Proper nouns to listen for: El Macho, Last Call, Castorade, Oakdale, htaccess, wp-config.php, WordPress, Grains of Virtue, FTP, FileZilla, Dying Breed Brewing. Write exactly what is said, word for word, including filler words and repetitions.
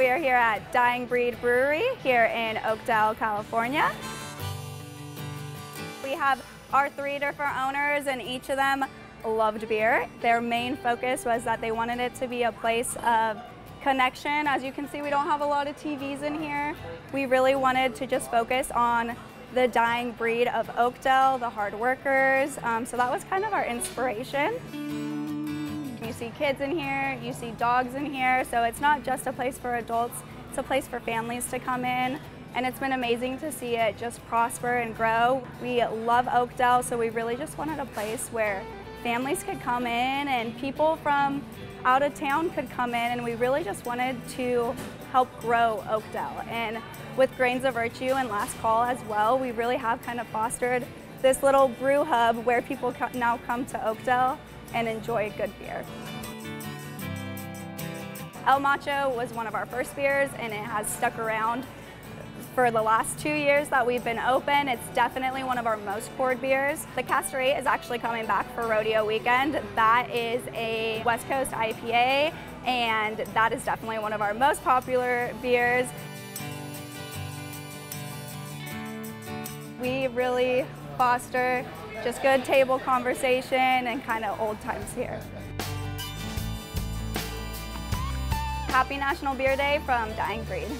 We are here at Dying Breed Brewery here in Oakdale, California. We have our three different owners, and each of them loved beer. Their main focus was that they wanted it to be a place of connection. As you can see, we don't have a lot of T Vs in here. We really wanted to just focus on the dying breed of Oakdale, the hard workers. Um, so that was kind of our inspiration. You see kids in here, you see dogs in here, so it's not just a place for adults, it's a place for families to come in, and it's been amazing to see it just prosper and grow. We love Oakdale, so we really just wanted a place where families could come in and people from out of town could come in, and we really just wanted to help grow Oakdale. And with Grains of Virtue and Last Call as well, we really have kind of fostered this little brew hub where people now come to Oakdale and enjoy good beer. El Macho was one of our first beers, and it has stuck around for the last two years that we've been open. It's definitely one of our most poured beers. The Castorade is actually coming back for Rodeo Weekend. That is a West Coast I P A, and that is definitely one of our most popular beers. We really foster just good table conversation and kind of old times here. Happy National Beer Day from Dying Breed.